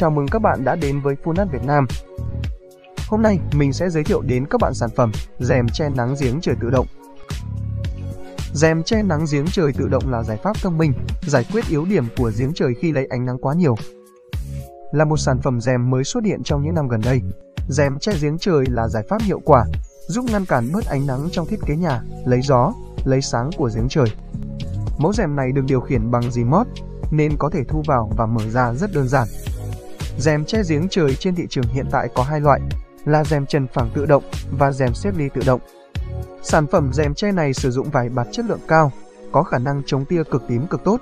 Chào mừng các bạn đã đến với Funas Việt Nam. Hôm nay mình sẽ giới thiệu đến các bạn sản phẩm rèm che nắng giếng trời tự động. Rèm che nắng giếng trời tự động là giải pháp thông minh, giải quyết yếu điểm của giếng trời khi lấy ánh nắng quá nhiều. Là một sản phẩm rèm mới xuất hiện trong những năm gần đây, rèm che giếng trời là giải pháp hiệu quả, giúp ngăn cản bớt ánh nắng trong thiết kế nhà, lấy gió, lấy sáng của giếng trời. Mẫu rèm này được điều khiển bằng remote, nên có thể thu vào và mở ra rất đơn giản. Rèm che giếng trời trên thị trường hiện tại có hai loại, là rèm trần phẳng tự động và rèm xếp ly tự động. Sản phẩm rèm che này sử dụng vải bạt chất lượng cao, có khả năng chống tia cực tím cực tốt.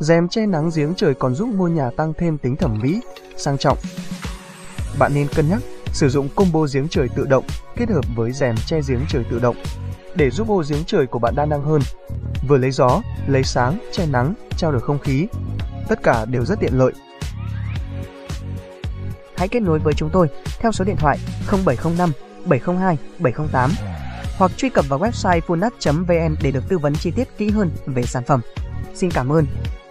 Rèm che nắng giếng trời còn giúp ngôi nhà tăng thêm tính thẩm mỹ, sang trọng. Bạn nên cân nhắc sử dụng combo giếng trời tự động kết hợp với rèm che giếng trời tự động để giúp ô giếng trời của bạn đa năng hơn, vừa lấy gió, lấy sáng, che nắng, trao đổi không khí. Tất cả đều rất tiện lợi. Hãy kết nối với chúng tôi theo số điện thoại 0705 702 708 hoặc truy cập vào website funas.vn để được tư vấn chi tiết kỹ hơn về sản phẩm. Xin cảm ơn.